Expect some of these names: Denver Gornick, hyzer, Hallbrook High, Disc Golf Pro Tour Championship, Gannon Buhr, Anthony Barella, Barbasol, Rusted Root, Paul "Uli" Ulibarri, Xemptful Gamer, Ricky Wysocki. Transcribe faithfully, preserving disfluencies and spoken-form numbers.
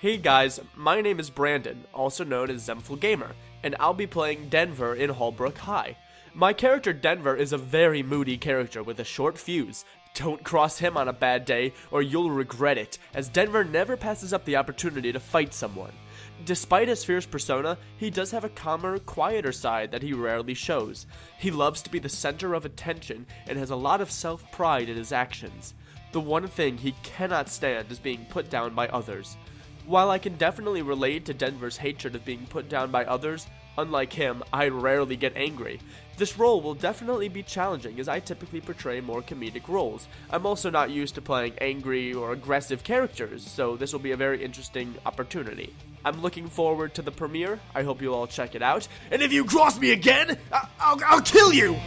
Hey guys, my name is Brandon, also known as Xemptful Gamer, and I'll be playing Denver in Hallbrook High. My character Denver is a very moody character with a short fuse. Don't cross him on a bad day or you'll regret it, as Denver never passes up the opportunity to fight someone. Despite his fierce persona, he does have a calmer, quieter side that he rarely shows. He loves to be the center of attention and has a lot of self-pride in his actions. The one thing he cannot stand is being put down by others. While I can definitely relate to Denver's hatred of being put down by others, unlike him, I rarely get angry. This role will definitely be challenging as I typically portray more comedic roles. I'm also not used to playing angry or aggressive characters, so this will be a very interesting opportunity. I'm looking forward to the premiere, I hope you'll all check it out, and if you cross me again, I I'll, I'll kill you!